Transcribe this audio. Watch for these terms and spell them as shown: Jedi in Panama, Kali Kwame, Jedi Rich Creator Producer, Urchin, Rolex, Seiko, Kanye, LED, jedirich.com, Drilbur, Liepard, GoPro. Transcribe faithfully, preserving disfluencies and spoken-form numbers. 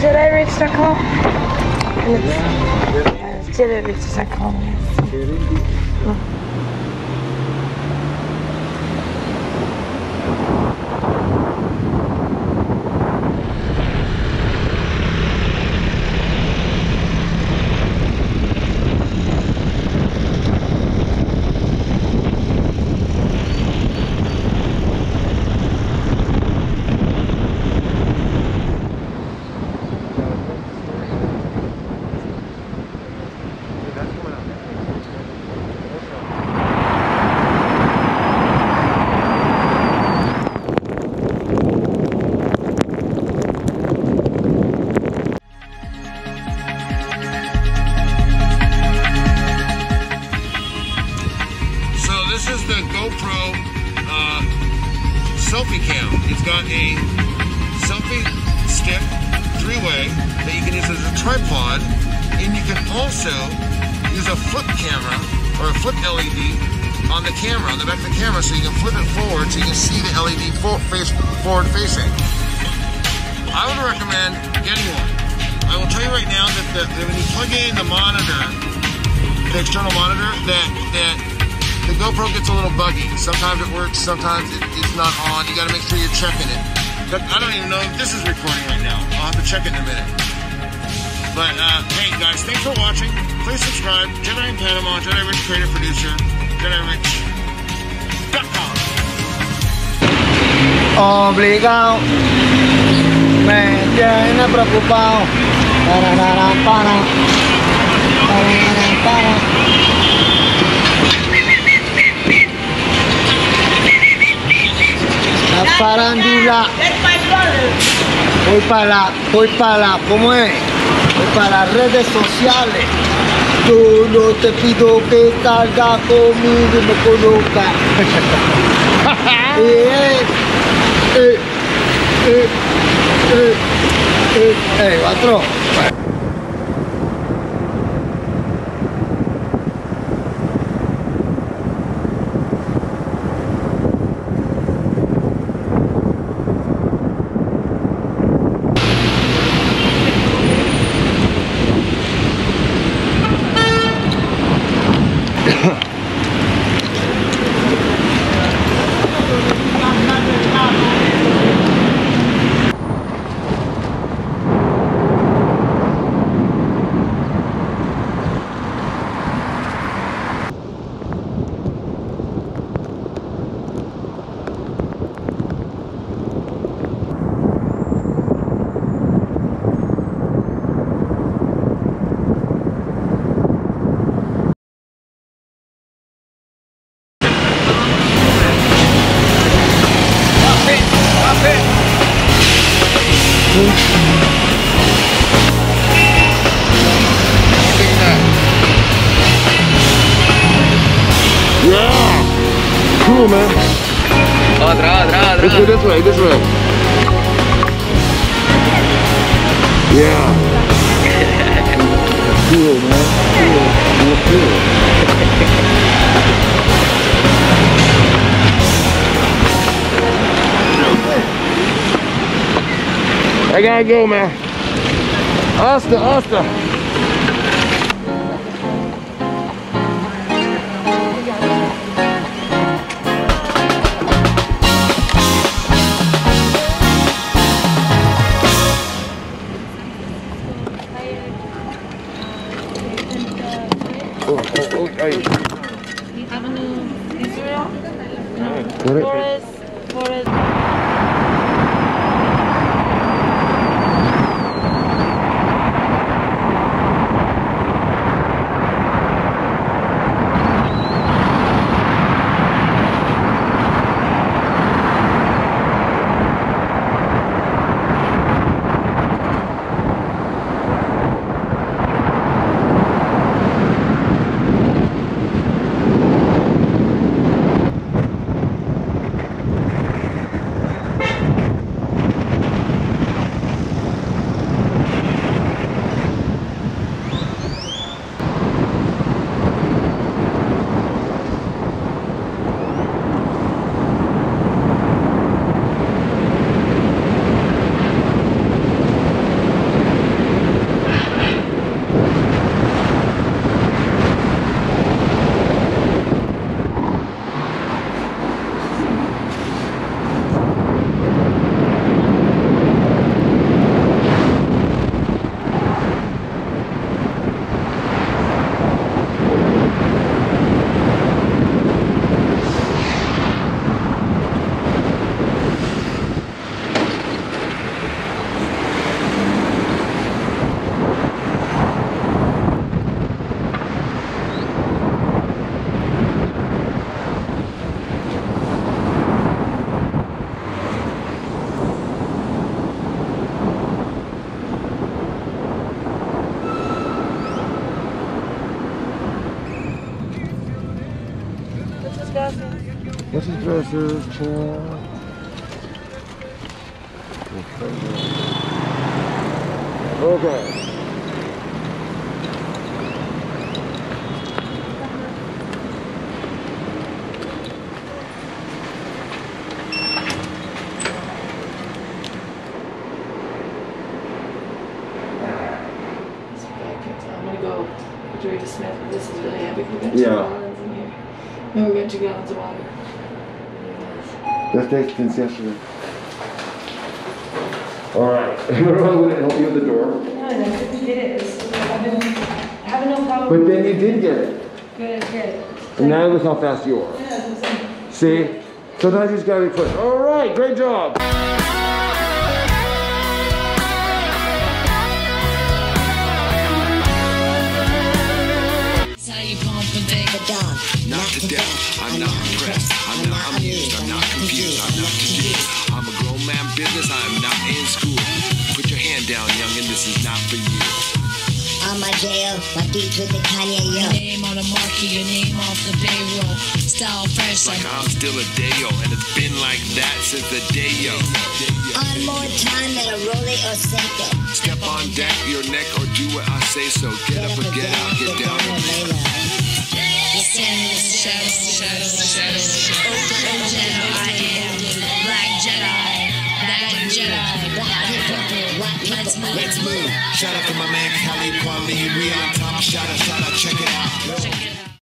jedi rich dot com, and it's, yeah, it's jedi rich dot com. This is the GoPro uh, selfie cam. It's got a selfie stick, three-way, that you can use as a tripod, and you can also use a flip camera or a flip L E D on the camera, on the back of the camera, so you can flip it forward so you can see the L E D for face, forward facing. I would recommend getting one. I will tell you right now that, the, that when you plug in the monitor, the external monitor, that that. The GoPro gets a little buggy. Sometimes it works, sometimes it, it's not on. You gotta make sure you're checking it. I don't even know if this is recording right now. I'll have to check it in a minute. But, uh, hey guys, thanks for watching. Please subscribe. Jedi in Panama, Jedi Rich Creator Producer, jedi rich dot com. Obligado. Me tiene preocupado. Para, para, para. Para, para. Parándula, voy para la, voy para la, ¿cómo es? Voy para las redes sociales. Yo no te pido que salga conmigo y me conozca. eh, eh, eh, eh, eh, eh, patrón. Yeah! Cool, man. Atrás, atrás, atrás. This way, this way, this way. Yeah. Cool, man. Cool. Cool. I gotta go, man. Asta, Asta. dresses. Bunch of dresses, child. Okay. Smith, but this is really heavy. We got two yeah. gallons in here. No, we got two gallons of water. That's taken since yesterday. Alright. Remember when I helped you with the door? No, I didn't get it. It's, I've been having no problem. But then you did get it. Good, good. And now look how fast you are. Yeah, see? Sometimes you just gotta be pushed. Alright, great job. Not the death, I'm not impressed, I'm not amused, I'm not confused, I'm not confused. I'm a grown man business, I'm not in school. Put your hand down, youngin', this is not for you. On my J O, my beats with the Kanye, yo. Your name on the marquee, your name off the payroll. Style fresh, like I'm still a day-o, and it's been like that since the day-o. On more time than a Rolex or Seiko. Step on deck, your neck, or do what I say so. Get up or get out, get down and lay low. Shadows, shadows, shadows, open Jedi, black Jedi, black Jedi, let's move, let's move, shout out to my man Kali Kwame, we on top, shout out, shout out, check it out, check it out.